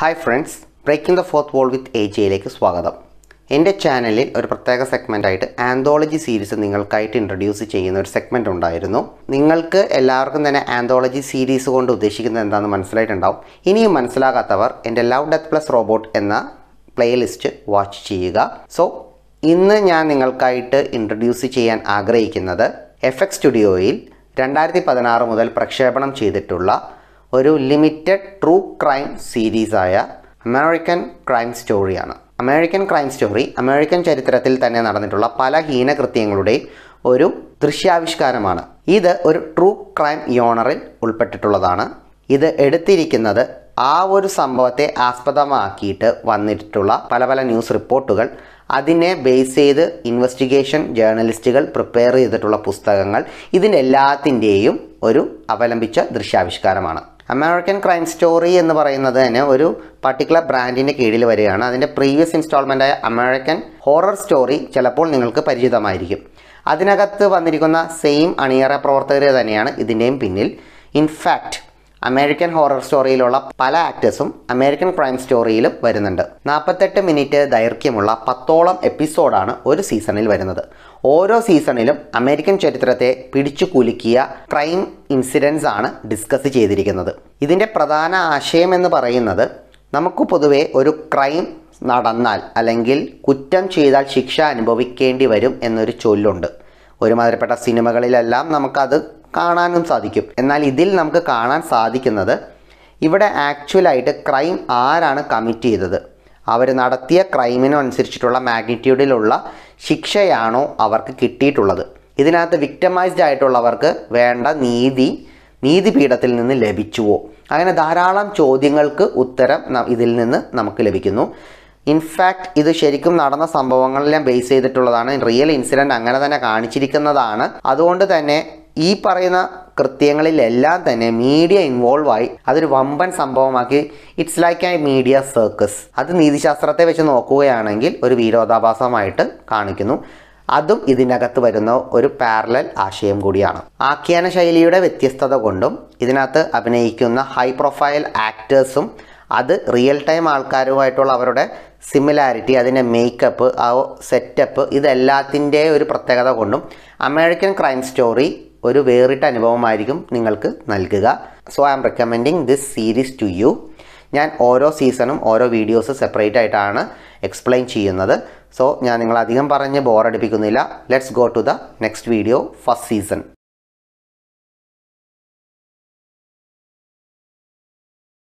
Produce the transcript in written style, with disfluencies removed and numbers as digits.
Hi friends, breaking the fourth wall with AJയിലേക്ക് സ്വാഗതം. എൻ്റെ ചാനലിൽ ഒരു പ്രത്യേക സെഗ്മെൻറ്റായിട്ട് ആന്തോളജി സീരീസ് നിങ്ങൾക്കായിട്ട് ഇൻട്രൊഡ്യൂസ് ചെയ്യുന്ന ഒരു സെഗ്മെൻറ്റ് ഉണ്ടായിരുന്നു. നിങ്ങൾക്ക് എല്ലാവർക്കും തന്നെ ആന്തോളജി സീരീസ് കൊണ്ട് ഉദ്ദേശിക്കുന്നത് എന്താണെന്ന് മനസ്സിലായിട്ടുണ്ടാവും. ഇനിയും മനസ്സിലാകാത്തവർ എൻ്റെ ലവ് ഡെത്ത് പ്ലസ് റോബോട്ട് എന്ന പ്ലേലിസ്റ്റ് വാച്ച് ചെയ്യുക. സോ ഇന്ന് ഞാൻ നിങ്ങൾക്കായിട്ട് ഇൻട്രൊഡ്യൂസ് ചെയ്യാൻ ആഗ്രഹിക്കുന്നത് FX സ്റ്റുഡിയോയിൽ 2016 മുതൽ പ്രക്ഷേപണം ചെയ്തിട്ടുള്ള ഒരു ലിമിറ്റഡ് ട്രൂ ക്രൈം സീരീസായ അമേരിക്കൻ ക്രൈം സ്റ്റോറിയാണ്. അമേരിക്കൻ ക്രൈം സ്റ്റോറി അമേരിക്കൻ ചരിത്രത്തിൽ തന്നെ നടന്നിട്ടുള്ള പല ഹീനകൃത്യങ്ങളുടെ ഒരു ദൃശ്യാവിഷ്കാരമാണ്. ഇത് ഒരു ട്രൂ ക്രൈം യോണറിൽ ഉൾപ്പെട്ടിട്ടുള്ളതാണ്. ഇത് എടുത്തിരിക്കുന്നത് ആ ഒരു സംഭവത്തെ ആസ്പദമാക്കിയിട്ട് വന്നിട്ടുള്ള പല പല ന്യൂസ് റിപ്പോർട്ടുകൾ, അതിനെ ബേസ് ചെയ്ത് ഇൻവെസ്റ്റിഗേഷൻ ജേർണലിസ്റ്റുകൾ പ്രിപ്പയർ ചെയ്തിട്ടുള്ള പുസ്തകങ്ങൾ, ഇതിൻ്റെ എല്ലാത്തിൻ്റെയും ഒരു അവലംബിച്ച ദൃശ്യാവിഷ്കാരമാണ്. അമേരിക്കൻ ക്രൈം സ്റ്റോറി എന്ന് പറയുന്നത് തന്നെ ഒരു പർട്ടിക്കുലർ ബ്രാൻഡിൻ്റെ കീഴിൽ വരികയാണ്. അതിൻ്റെ പ്രീവിയസ് ഇൻസ്റ്റാൾമെൻ്റായ അമേരിക്കൻ ഹൊറർ സ്റ്റോറി ചിലപ്പോൾ നിങ്ങൾക്ക് പരിചിതമായിരിക്കും. അതിനകത്ത് വന്നിരിക്കുന്ന സെയിം അണിയറ പ്രവർത്തകർ തന്നെയാണ് ഇതിൻ്റെയും പിന്നിൽ. ഇൻഫാക്റ്റ് അമേരിക്കൻ ഹൊറർ സ്റ്റോറിയിലുള്ള പല ആക്ടേഴ്സും അമേരിക്കൻ ക്രൈം സ്റ്റോറിയിലും വരുന്നുണ്ട്. 48 മിനിറ്റ് ദൈർഘ്യമുള്ള 10ഓളം എപ്പിസോഡാണ് ഒരു സീസണിൽ വരുന്നത്. ഓരോ സീസണിലും അമേരിക്കൻ ചരിത്രത്തെ പിടിച്ചു കുലുക്കിയ ക്രൈം ഇൻസിഡൻസ് ആണ് ഡിസ്കസ് ചെയ്തിരിക്കുന്നത്. ഇതിൻ്റെ പ്രധാന ആശയം എന്ന് പറയുന്നത്, നമുക്ക് പൊതുവെ ഒരു ക്രൈം നടന്നാൽ അല്ലെങ്കിൽ കുറ്റം ചെയ്താൽ ശിക്ഷ അനുഭവിക്കേണ്ടി വരും എന്നൊരു ചൊല്ലുണ്ട്. ഒരുമാതിരിപ്പെട്ട സിനിമകളിലെല്ലാം നമുക്കത് കാണാനും സാധിക്കും. എന്നാൽ ഇതിൽ നമുക്ക് കാണാൻ സാധിക്കുന്നത് ഇവിടെ ആക്ച്വലായിട്ട് ക്രൈം ആരാണ് കമ്മിറ്റ് ചെയ്തത്, അവർ നടത്തിയ ക്രൈമിനനുസരിച്ചിട്ടുള്ള മാഗ്നിറ്റ്യൂഡിലുള്ള ശിക്ഷയാണോ അവർക്ക് കിട്ടിയിട്ടുള്ളത്, ഇതിനകത്ത് വിക്ടിമൈസ്ഡ് ആയിട്ടുള്ളവർക്ക് വേണ്ട നീതിപീഠത്തിൽ നിന്ന് ലഭിച്ചുവോ, അങ്ങനെ ധാരാളം ചോദ്യങ്ങൾക്ക് ഉത്തരം ഇതിൽ നിന്ന് നമുക്ക് ലഭിക്കുന്നു. ഇൻഫാക്റ്റ് ഇത് ശരിക്കും നടന്ന സംഭവങ്ങളെല്ലാം ബേസ് ചെയ്തിട്ടുള്ളതാണ്. റിയൽ ഇൻസിഡൻറ്റ് അങ്ങനെ തന്നെ കാണിച്ചിരിക്കുന്നതാണ്. അതുകൊണ്ട് തന്നെ ഈ പറയുന്ന കൃത്യങ്ങളിലെല്ലാം തന്നെ മീഡിയ ഇൻവോൾവ് ആയി അതൊരു വമ്പൻ സംഭവമാക്കി. It's like a media circus. അത് നീതിശാസ്ത്രത്തെ വെച്ച് നോക്കുകയാണെങ്കിൽ ഒരു വിരോധാഭാസമായിട്ട് കാണിക്കുന്നു. അതും ഇതിനകത്ത് വരുന്ന ഒരു പാരലൽ ആശയം കൂടിയാണ്. ആഖ്യാന ശൈലിയുടെ വ്യത്യസ്തത കൊണ്ടും ഇതിനകത്ത് അഭിനയിക്കുന്ന ഹൈ പ്രൊഫൈൽ ആക്ടേഴ്സും അത് റിയൽ ടൈം ആൾക്കാരുമായിട്ടുള്ള അവരുടെ സിമിലാരിറ്റി, അതിൻ്റെ മേക്കപ്പ്, ആ സെറ്റപ്പ്, ഇതെല്ലാത്തിൻ്റെ ഒരു പ്രത്യേകത കൊണ്ടും അമേരിക്കൻ ക്രൈം സ്റ്റോറി ഒരു വേറിട്ട അനുഭവമായിരിക്കും നിങ്ങൾക്ക് നൽകുക. So I am recommending this series to you. ഞാൻ ഓരോ സീസണും ഓരോ വീഡിയോസ് സെപ്പറേറ്റ് ആയിട്ടാണ് എക്സ്പ്ലെയിൻ ചെയ്യുന്നത്. സോ ഞാൻ നിങ്ങളധികം പറഞ്ഞ് ബോറടിപ്പിക്കുന്നില്ല. Let's go to the next video, first season.